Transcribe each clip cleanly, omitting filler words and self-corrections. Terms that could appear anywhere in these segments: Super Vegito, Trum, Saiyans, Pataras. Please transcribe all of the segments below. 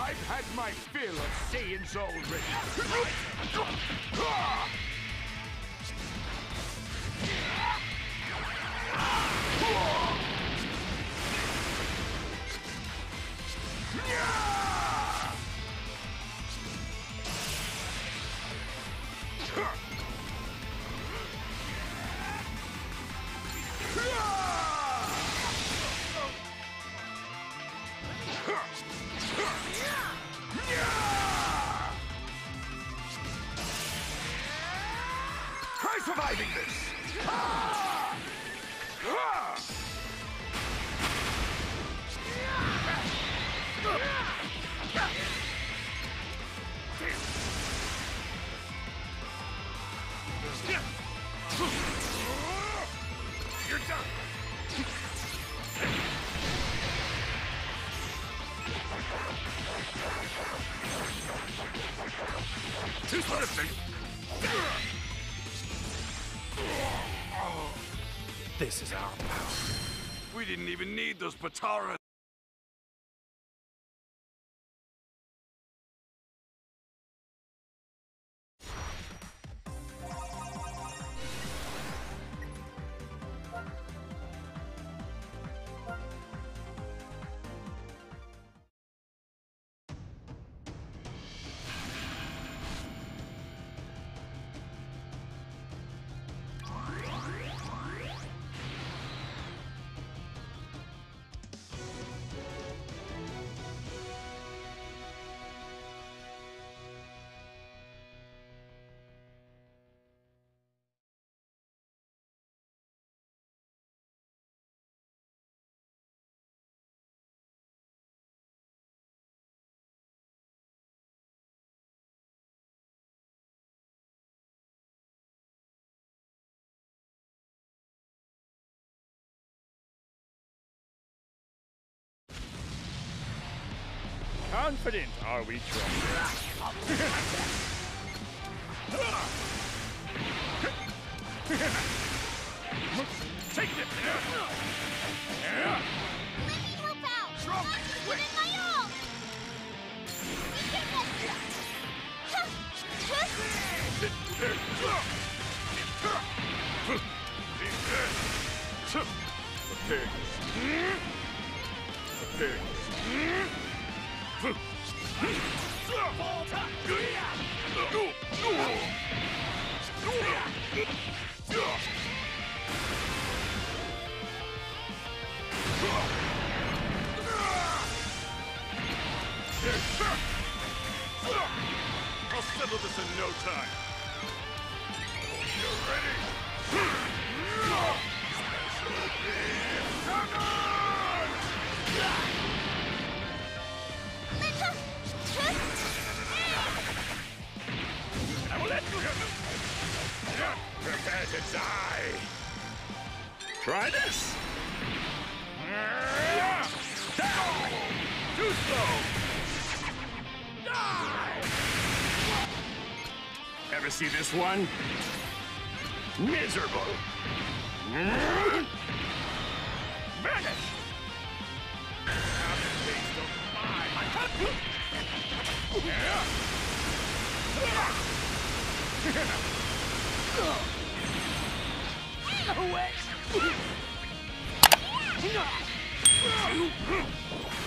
I've had my fill of Saiyans already. Surviving this! Ah! Ah! You're done! Too swiftly! This is our power. We didn't even need those Pataras. Confident are we, Trum? Take this! Let me help out! I've given my all! We can get this! I'll settle this in no time. You ready? I will let you have it. Prepare to die. Try this. Too slow. Ever see this one? Miserable. Vanish.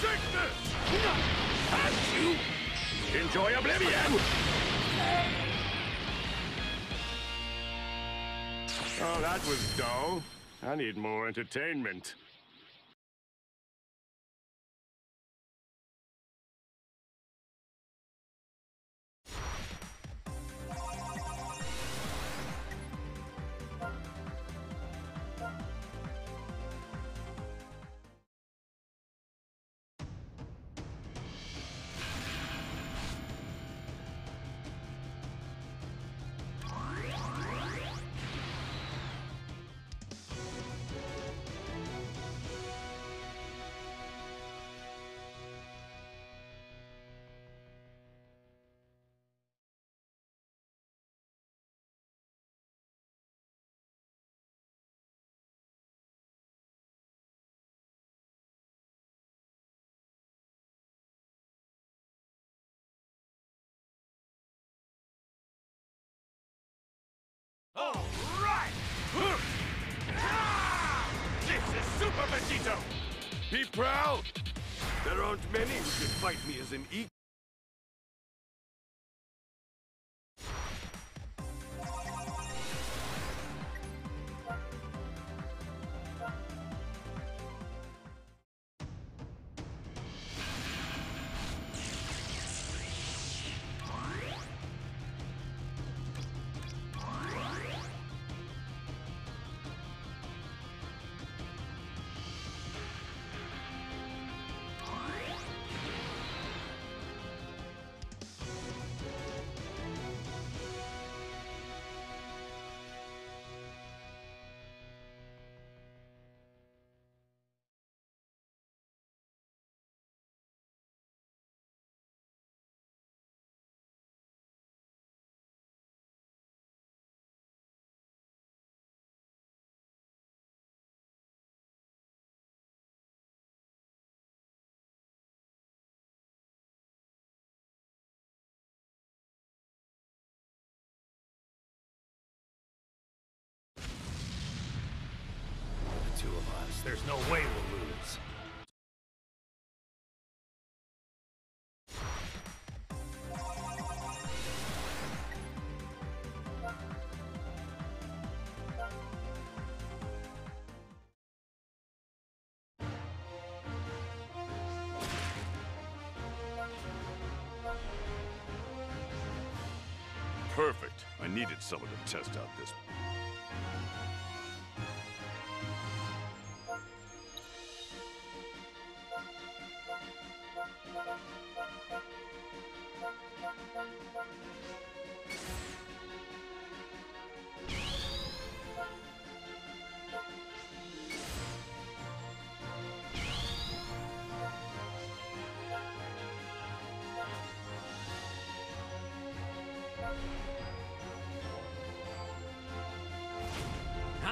Take this. Enjoy oblivion! Oh, that was dull. I need more entertainment. All right! This is Super Vegito! Be proud! There aren't many who can fight me as an equal. There's no way we'll lose. Perfect. I needed someone to test out this.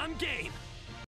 I'm game.